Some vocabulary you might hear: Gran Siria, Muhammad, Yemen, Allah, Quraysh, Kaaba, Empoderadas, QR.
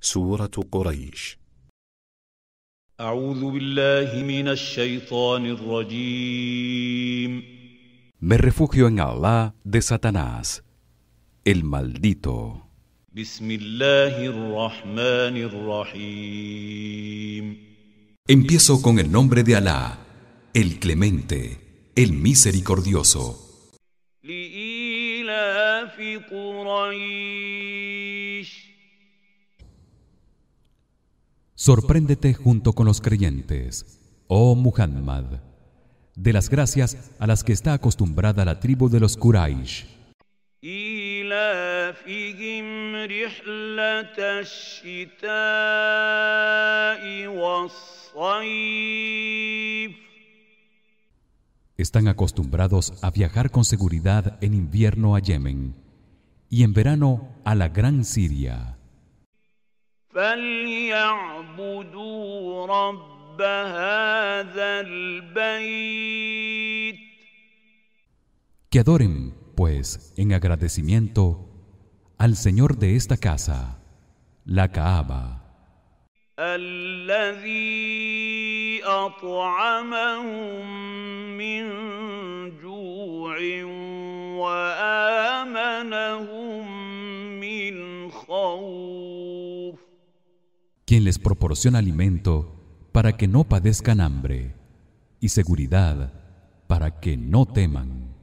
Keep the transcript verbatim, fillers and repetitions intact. سورة قريش. أعوذ بالله من الشيطان الرجيم. Me refugio en Allah de Satanás, el maldito. بسم الله الرحمن الرحيم. Empiezo con el nombre de Alá, el Clemente, el Misericordioso. لإيلاف قريش. Sorpréndete junto con los creyentes, oh Muhammad, de las gracias a las que está acostumbrada la tribu de los Quraysh. إِلَافِهِمْ رِحْلَةَ الشِّتَاءِ وَالصَّيْفِ. Están acostumbrados a viajar con seguridad en invierno a Yemen y en verano a la Gran Siria. فَلْيَعْبُدُوا رَبَّ هَذَا الْبَيْتِ. Que adoren, pues, en agradecimiento al Señor de esta casa, la Kaaba. الَّذِي أَطْعَمَهُم مِّن جُوعٍ وَآمَنَهُم مِّن خَوْفٍ. Quien les proporciona alimento para que no padezcan hambre y seguridad para que no teman.